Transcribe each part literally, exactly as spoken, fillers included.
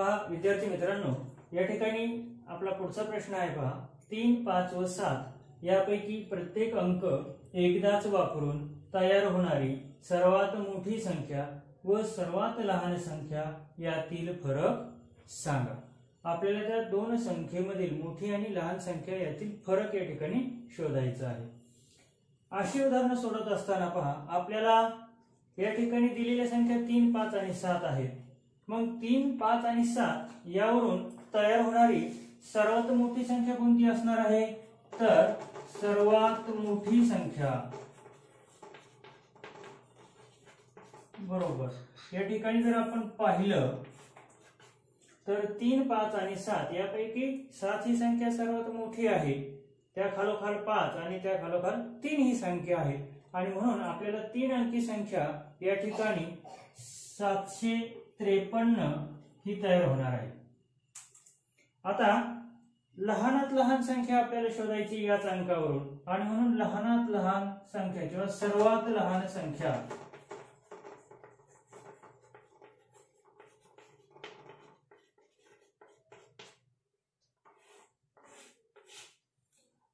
पहा विद्यार्थी मित्रांनो, या ठिकाणी आपला पुढचा प्रश्न आहे पहा, तीन पाच व सात यापैकी प्रत्येक अंक एकदाच वापरून तयार होणारी सर्वात मोठी संख्या व सर्वात लहान संख्या यातील फरक सांगा। आपल्याला त्या दोन संख्येमधील मोठी आणि लहान संख्या यातील फरक या ठिकाणी शोधायचा आहे। अशी उदाहरण सोडत असताना पहा, आपल्याला या ठिकाणी दिलेल्या संख्या तीन पाच आणि सात आहेत। मग तीन पाच आणि सात यावरून तयार होणारी सर्वात मोठी संख्या कोणती असणार आहे? तर सर्वात मोठी संख्या बरोबर या ठिकाणी जर आपण पाहिलं तर तीन पाच आणि सात यापैकी सात ही संख्या सर्वात मोठी आहे, त्या खालोखाल पाच आणि त्या खालोखाल तीन ही संख्या आहे आणि म्हणून आपल्याला तीन अंकी संख्या या ठिकाणी सातशे त्रेपन्न ही तयार होणार आहे। आता लहानात लहान संख्या आपल्याला शोधायची याच अंकावरून आणि म्हणून लहानात लहान संख्या किंवा सर्वात लहान संख्या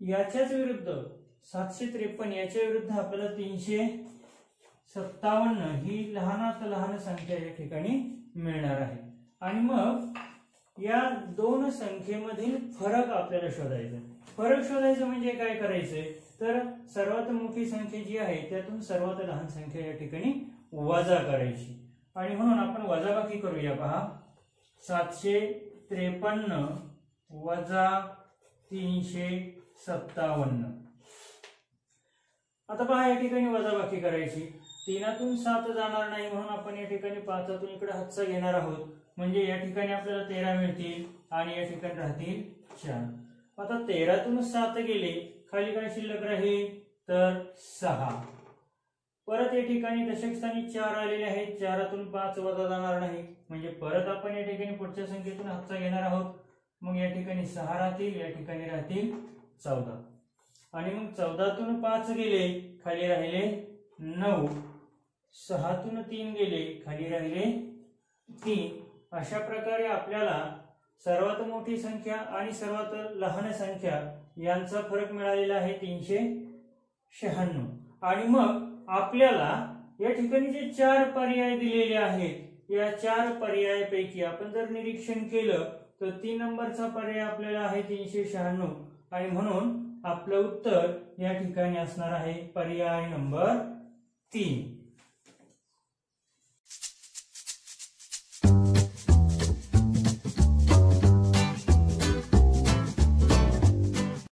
याच्याच विरुद्ध सातशे त्रेपन्न याच्या विरुद्ध आपल्याला तीनशे सत्तावन्न ही लहानात लहान संख्या या ठिकाणी मिळणार आहे आणि मग या दोन संख्येमधील फरक आपल्याला शोधायचा। फरक शोधायचं म्हणजे काय करायचंय तर सर्वात मोठी संख्या जी आहे त्यातून सर्वात लहान संख्या या ठिकाणी वजा करायची आणि म्हणून आपण वजाबाकी करूया। पहा, सातशे त्रेपन्न वजा तीनशे सत्तावन्न। आता पहा, या ठिकाणी वजाबाकी करायची। तीनातून सात जाणार नाही म्हणून आपण या ठिकाणी पाचातून इकडे हातचा घेणार आहोत, म्हणजे या ठिकाणी आपल्याला तेरा मिळतील आणि या ठिकाणी राहतील चार। आता तेरातून सात गेले, खाली काय शिल्लक राहील तर सहा। परत या ठिकाणी दशकस्थानी चार आलेले आहेत, चारातून पाच वजा जाणार नाही म्हणजे परत आपण या ठिकाणी पुढच्या संख्येतून हातचा घेणार आहोत, मग या ठिकाणी सहा राहतील, या ठिकाणी राहतील चौदा आणि मग चौदातून पाच गेले, खाली राहिले नऊ। सहातून तीन गेले, खाली राहिले तीन। अशा प्रकारे आपल्याला सर्वात मोठी संख्या आणि सर्वात लहान संख्या यांचा फरक मिळालेला आहे तीनशे शहाण्णव। आणि मग आपल्याला या ठिकाणी जे चार पर्याय दिलेले आहेत या चार पर्यायापैकी आपण जर निरीक्षण केलं तर तीन नंबरचा पर्याय आपल्याला आहे तीनशे शहाण्णव आणि म्हणून आपलं उत्तर या ठिकाणी असणार आहे पर्याय नंबर तीन।